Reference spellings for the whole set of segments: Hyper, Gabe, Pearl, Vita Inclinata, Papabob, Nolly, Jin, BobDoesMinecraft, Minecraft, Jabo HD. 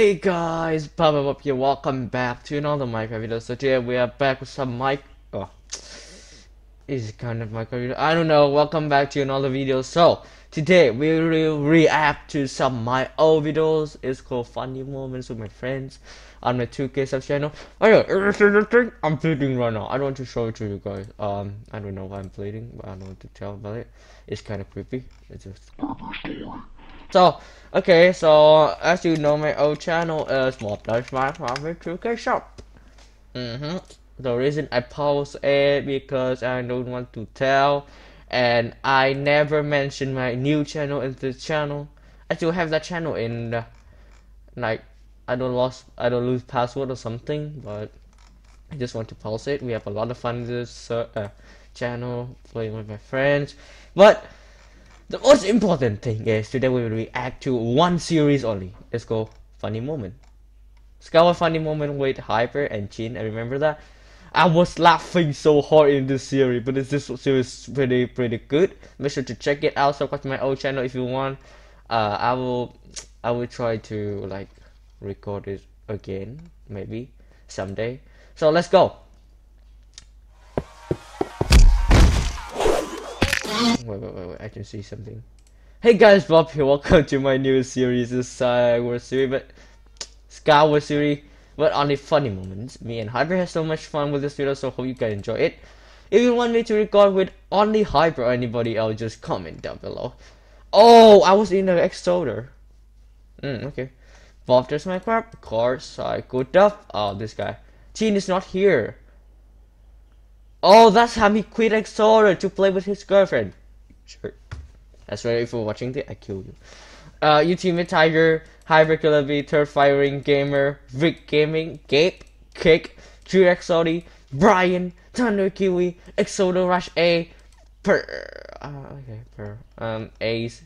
Hey guys, Papabob here, welcome back to another Minecraft video. So today we are back with some welcome back to another video. So today we will react to some of my old videos. It's called Funny Moments with my friends on my 2K sub channel. Oh yeah, I'm pleading right now. I don't want to show it to you guys. I don't know why I'm pleading, but I don't want to tell about it. It's kind of creepy. It's just so, okay, so as you know, my old channel is BobDoesMinecraft with 2K shop. The reason I post it because I don't want to tell, and I never mention my new channel in this channel. I still have that channel in like I don't lose password or something, but I just want to post it. We have a lot of fun in this channel, playing with my friends, but the most important thing is today we will react to one series only. Let's go, Funny Moment. Skywars Funny Moment with Hyper and Jin. I remember that. I was laughing so hard in this series, but this series is pretty good. Make sure to check it out. So watch my old channel if you want. I will try to like record it again, maybe someday. So let's go. Wait, I can see something. Hey guys, Bob here, welcome to my new series, this Skywars series, but only Funny Moments. Me and Hyper had so much fun with this video, so hope you guys enjoy it. If you want me to record with only Hyper or anybody else, just comment down below. Oh, I was in the X-Solder. Okay. Bob, there's Minecraft, of course, I could duff. Oh, this guy. Jin is not here. Oh, that's how he quit X-Solder to play with his girlfriend. Sure. That's right, if you're watching this, I kill you. Your teammate Tiger, Hyper Killer B, Turf Firing Gamer, Rick Gaming, Gabe, Kick, G-X-Solder, Brian, Thunder Kiwi, X-Solder Rush A, Pearl, Ace,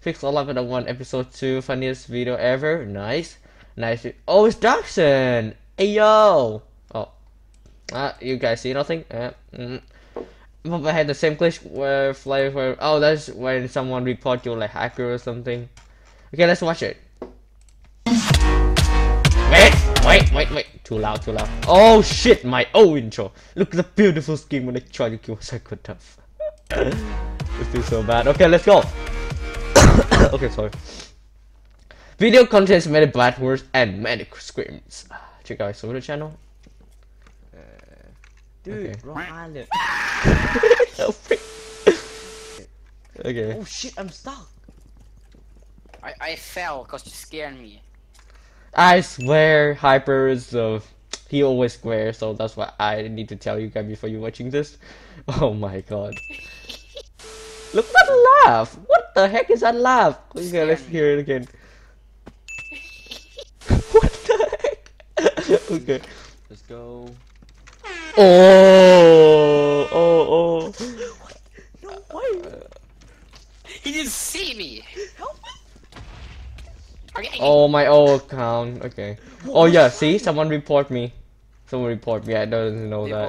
Fix 1101, Episode 2, funniest video ever, nice, oh, it's Dachshund, ayo, oh, you guys see nothing, But I had the same glitch where oh, that's when someone report you like hacker or something. Okay, let's watch it. Wait. Too loud. Oh shit, my old intro. Look at the beautiful skin when I try to kill Psycho Tough. It feels so bad. Okay, let's go. Okay, sorry. Video contains many bad words and many screams. Check out my channel. Dude, okay. Wrong island. Okay. Oh shit, I'm stuck. I fell because you scared me. I swear, Hyper is he always squares, so that's why I need to tell you guys before you watching this. Oh my god. Look at that laugh! What the heck is that laugh? Okay, let's hear it again. What the heck? Okay. Let's go. Oh! What? No way! He didn't see me. Help me! Okay. Oh my old account. Okay. Oh yeah. See, someone report me. Someone report me. I don't know that.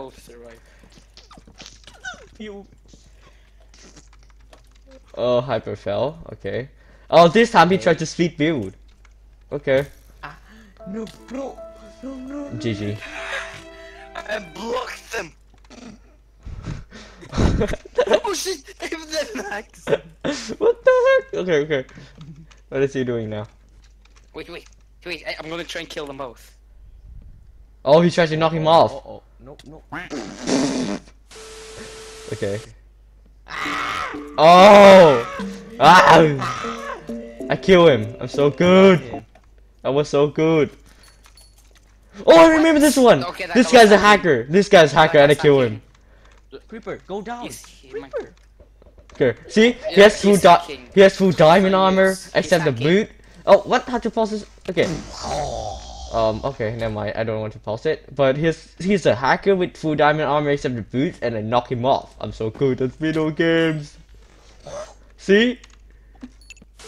Oh, Hyper fell. Okay. Oh, this time he tried to speed build. Okay. No, bro. No. GG. I blocked them! Oh shit! They have the max! What the heck? Okay. What is he doing now? Wait, I'm gonna try and kill them both. Oh, he tried to knock him off! Oh, no. Okay. Oh! Ah! I kill him! I'm so good! I was so good! Oh, I remember this one! Okay, this guy's a hacker! This guy's a hacker, and I kill him. Creeper, go down! Creeper! Okay, see? He has full diamond armor, except the boot. Oh, what? How to pause this? Okay. Okay, never mind. I don't want to pause it. But he's a hacker with full diamond armor, except the boot, and I knock him off. I'm so good at video games. See?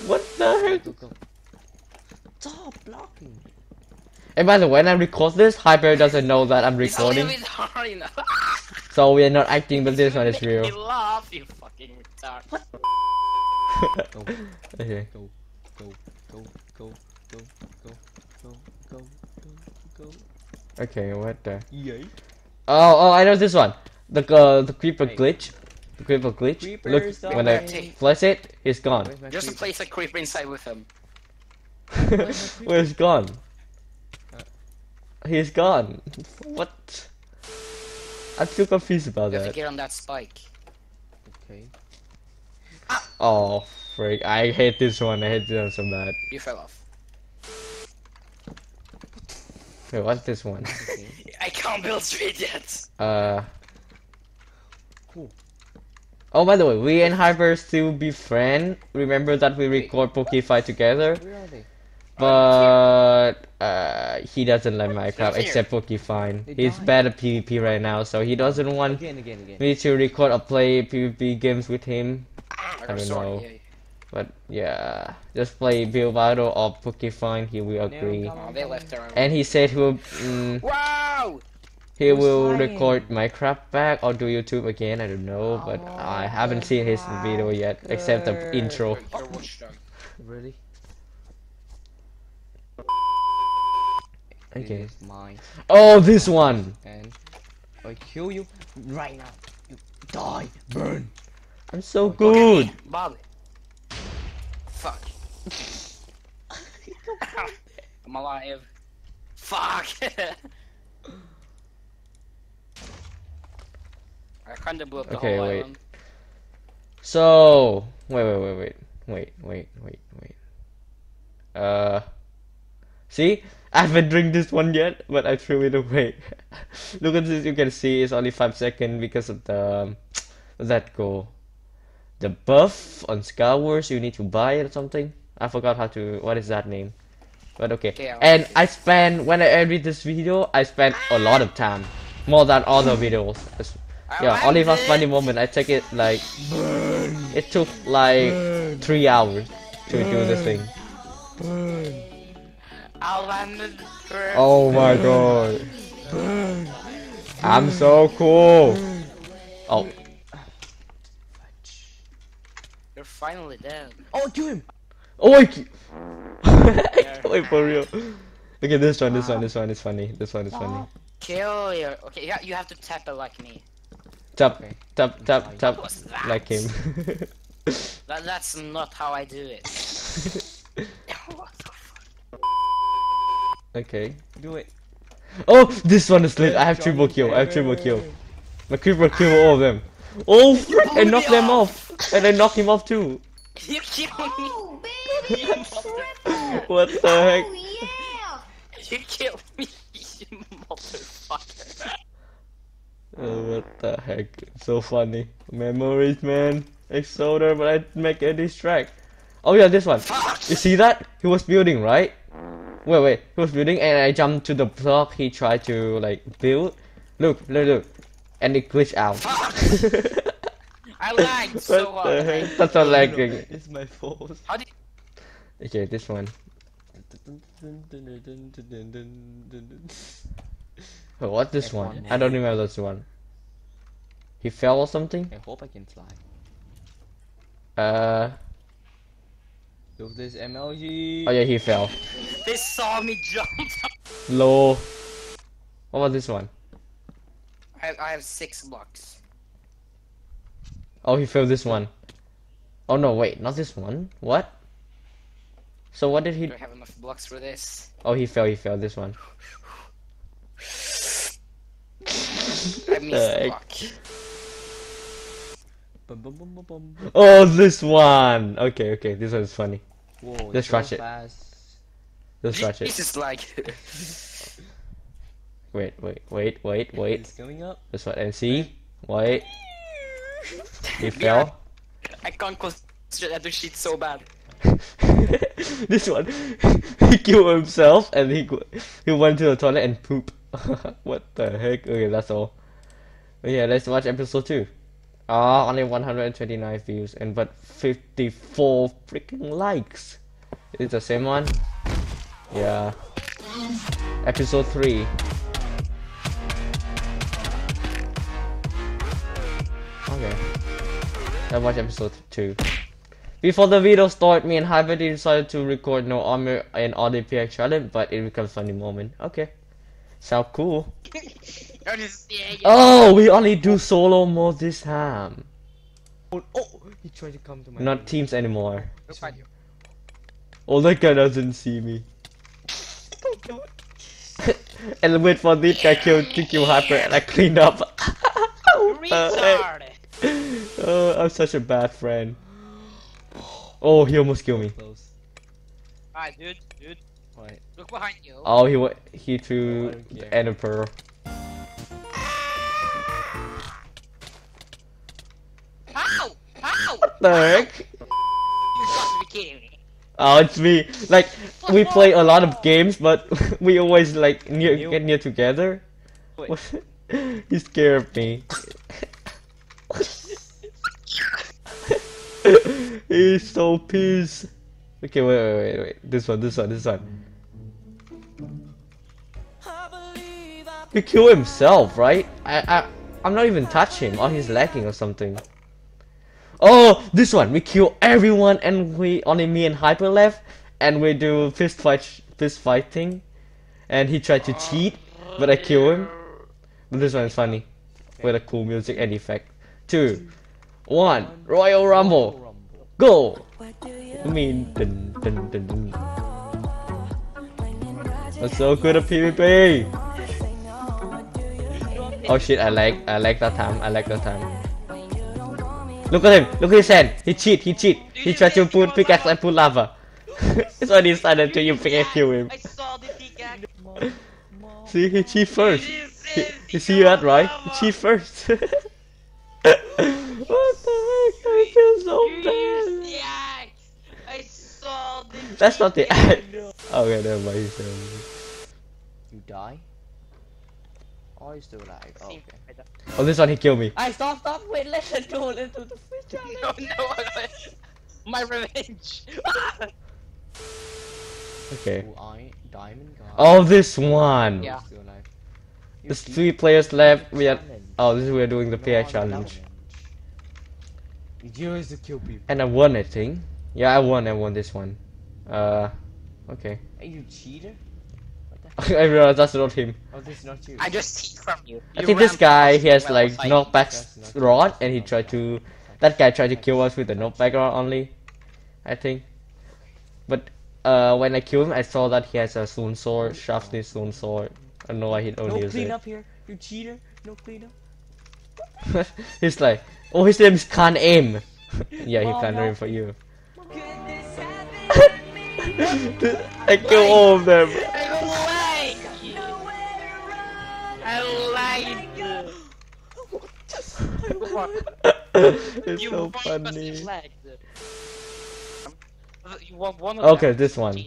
What the heck? Stop blocking. And by the way, when I record this, Hyper doesn't know that I'm recording. It's hard enough. So we are not acting, but this one is real. You laugh, you fucking retard. What? Go. Okay. Go. Okay, what the? Yay. Oh, I know this one. The creeper glitch. The creeper glitch. Creepers. Look, when I flush it, it's gone. Just place a creeper inside with him. Well, it's gone. He's gone. What? I'm too confused about that. You have to get on that spike. Okay. Ah! Oh, freak. I hate this one. I hate this one so bad. You fell off. Wait, what's this one? I can't build straight yet. Cool. Oh, by the way, we and Hyper still be friends. Remember that we record Pokefi together? Where are they? But he doesn't like Minecraft except Pokefine. He's bad at PvP right now, so he doesn't want me to record or play PvP games with him. I don't know. But yeah, just play Build Battle or Pokefine, he will agree. And he said he will he will record Minecraft back or do YouTube again, I don't know, but I haven't seen his video yet except the intro. Really? Okay. Oh, this one! And I kill you right now. You die, burn. I'm so good. Bob. Fuck. I'm alive. Fuck. I kinda blew up the whole island. So wait. See? I haven't drank this one yet, but I threw it away. Look at this, you can see it's only 5 seconds because of the that goal. The buff on Skywars, you need to buy it or something. I forgot how to, what is that name? But okay. Yeah, and I spent, when I edit this video, I spent a lot of time. More than all the videos. Yeah, only for funny moment, I take it like, it took like 3 hours to do this thing. Oh my god. I'm so cool. Oh. You're finally dead. Oh, kill him. Oh, I can't wait for real. Okay, this one is funny. This one is funny. Kill your. Okay, yeah, you have to tap it like me. Tap. Like him. That's not how I do it. What the fuck? Okay. Do it. Oh, this one is lit. I have triple kill. My creeper kill all of them. Oh, frick! I knocked them off. And I knocked him off too. You killed me. Oh, baby, you what the heck? Oh, yeah. You killed me, you motherfucker. Oh, what the heck? It's so funny. Memories, man. It's so there, but I didn't make any track. Oh yeah, this one. You see that? He was building, right? Wait. He was building and I jumped to the block he tried to like build. Look. And it glitched out. Fuck! I lagged so hard. That's not lagging. It's my fault. How did you... Okay, this one. Oh, what this one? I don't remember this one. He fell or something? I hope I can fly. Look this MLG. Oh yeah, he fell. They saw me jump. Low. What about this one? I have 6 blocks. Oh, he failed this one. Oh no, wait, not this one. What? So what did he? Do I have enough blocks for this? Oh, he failed this one. I missed a block. Oh, this one. Okay, this one's funny. Whoa, let's rush it. Let's rush it. This is like. Wait. It's going up. This one, and see? Wait. He fell. I can't concentrate at the sheet so bad. This one. He killed himself and he went to the toilet and pooped. What the heck? Okay, that's all. But yeah, let's watch episode 2. Only 129 views and but 54 freaking likes. It's the same one? Yeah. Episode 3. Okay. Let's watch episode 2. Before the video started, me and Hyper decided to record no armor and RDPX challenge, but it becomes funny moment. Okay. So cool. Oh, we only do solo mode this time. Oh, he tried to come to my. Not teams anymore. Oh, that guy doesn't see me. And wait for this guy to kill Hyper and I clean up. I'm such a bad friend. Oh, he almost killed me. Alright, dude. What? Look behind you. Oh, he threw the Ender Pearl. How? How? What the heck? You're supposed to be kidding me. Oh, it's me. Like, we play a lot of games, but we always like get near together. He scared me. He's so pissed. Okay, wait. This one. He killed himself, right? I'm not even touching him, or he's lagging or something. Oh, this one, we kill everyone and we only me and Hyper left, and we do fist fight thing, and he tried to cheat, but I kill him. But this one is funny, with a cool music and effect. 2, 1, Royal Rumble, go! I mean, dun, dun, dun, dun. I'm so good at PvP. Oh shit, I like that time. Look at him! Look at his hand! He cheat! He tried to put pickaxe and put lava. So he decided to use pickaxe kill him. I saw the pickaxe. See, he cheat first. You see that, right? He cheat first. What the heck? I feel so bad. I saw the pickaxe. That's not the axe. Okay, never mind. You die? Oh, he's still alive. Oh, okay. Oh, this one he killed me. Stop, wait, listen to the fish. No, my revenge. Okay. Oh, this one. Yeah. There's 3 players left. We're doing the PI challenge. You used to kill people. And I won, I think. Yeah, I won this one. Okay. Are you cheater? I realized that's not him. Oh, this is not you. I just cheat from you. I think this guy, he has like knockback rod, and he tried to. That guy tried to kill us with the knockback rod only, I think. But when I killed him, I saw that he has a stone sword, sharply stone sword. I don't know why he don't use it. No clean up here, you cheater! No clean up. He's like, oh, his name is can't aim. Yeah, he can't aim for you. I kill all of them. It's you so funny. You want one of them. This one.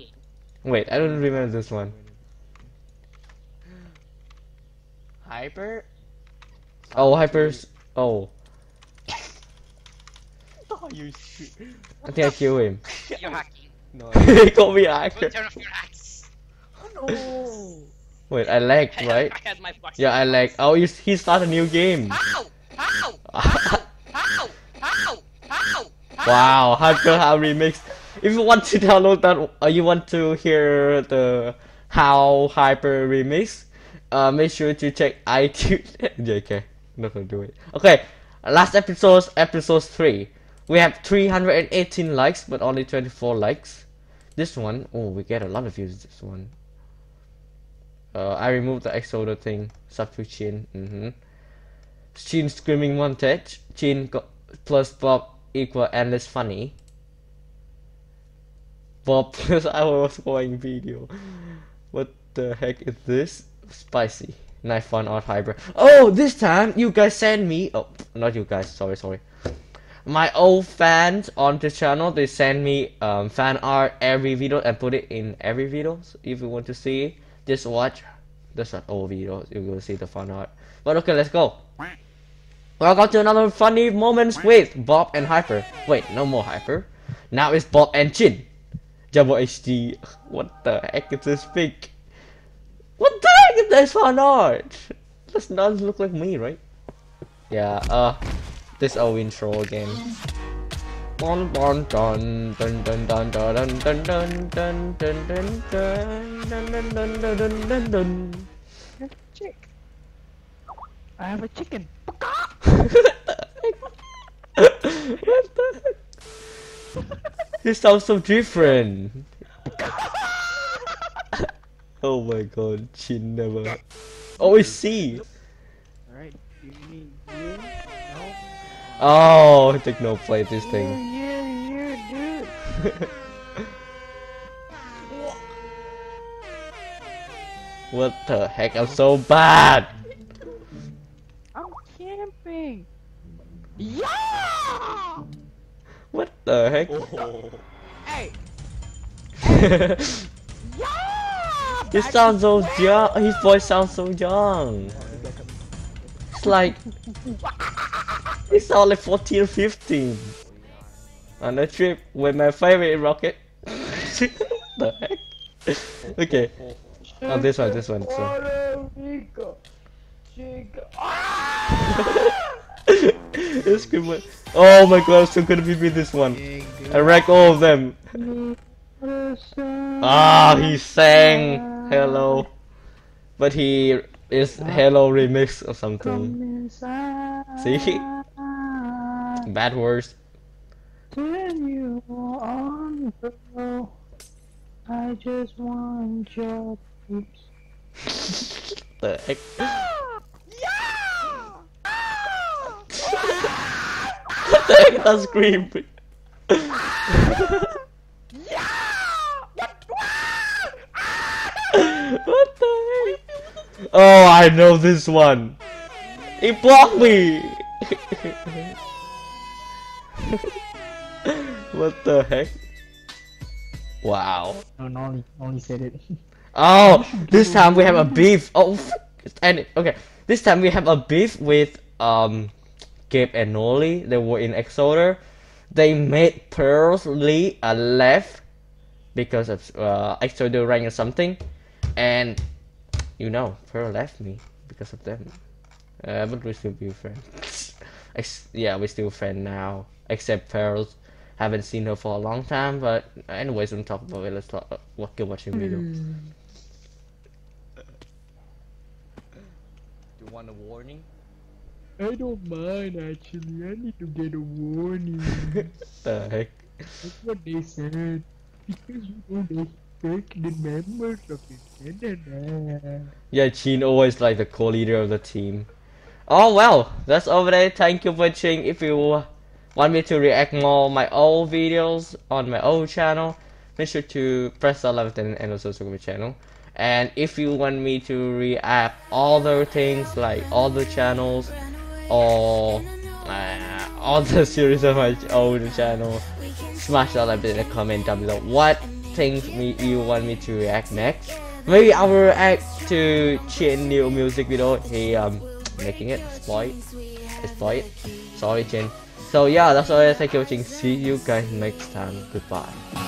Wait, I don't remember this one. Hyper? Oh, Hyper's. Oh. I think I killed him. You're hacking. No. He called me a hacker. Turn off your axe. Oh no. Wait, I lagged, right? Yeah, I lagged. Oh, he started a new game. How? Wow, how remix. If you want to download that, or you want to hear the How Hyper remix, make sure to check iTunes. Yeah, okay, I'm not gonna do it. Okay, last episode 3. We have 318 likes, but only 24 likes. This one, oh, we get a lot of views. This one, I removed the Exoda thing. Sub to Chin. Jin screaming montage. Jin plus Bob equal endless funny. Bob plus our scoring video. What the heck is this? Spicy. Knife on art hybrid. Oh, this time you guys send me. Oh, not you guys. Sorry. My old fans on the channel, they send me fan art every video and put it in every video. So if you want to see it, just watch. That's not all videos. You will see the fan art. But okay, let's go. Welcome to another funny moments with Bob and Hyper. Wait, no more Hyper. Now it's Bob and Jin. Jabo HD. What the heck is this pig? What the heck is this fan art? Does not look like me, right? Yeah. This old intro again. I have a chicken. What the heck? This sounds so different. Oh my god, she never. Oh, we see. Alright, you need you? No. Oh, I think no play this thing. Yeah, dude. What the heck? I'm so bad. I'm camping. Yeah. What the heck? Oh. Hey. Hey. Yeah. He sounds so young. His voice sounds so young. It's like he sounds like 14 or 15. On a trip with my favorite rocket. What the heck? Okay. Oh, this one. So. Oh my god, I'm so good to be this one. I wreck all of them. Ah, he sang hello. But he is hello remix or something. See? Bad words. I just want your oops. The heck? Yeah! What the heck? That scream! What the heck? Oh, I know this one! He blocked me! What the heck? Wow. No, Nolly said it. Oh, this time we have a beef. Oh, and okay, this time we have a beef with Gabe and Nolly. They were in Exoder. They made Pearl's Lee a left because of Exoder rank or something, and you know Pearl left me because of them. But we still be friends. Yeah, we still friends now, except Pearl. Haven't seen her for a long time, but anyways, we'll talk about it. Let's talk what you're watching video. Do you want a warning? I don't mind actually. I need to get a warning. The heck? That's what they said. Because they break the members of it. Yeah, Jin always like the co-leader of the team. Oh well, that's over there. Thank you for watching. If you want me to react more my old videos on my old channel, make sure to press that like button and also subscribe to my channel. And if you want me to react other things like other channels or other series of my old channel, smash that like button in the comment down below. What things you want me to react next? Maybe I will react to Jin's new music video. He making it. Spoil it. Sorry, Jin. So yeah, that's all. Thank you for watching. See you guys next time. Goodbye.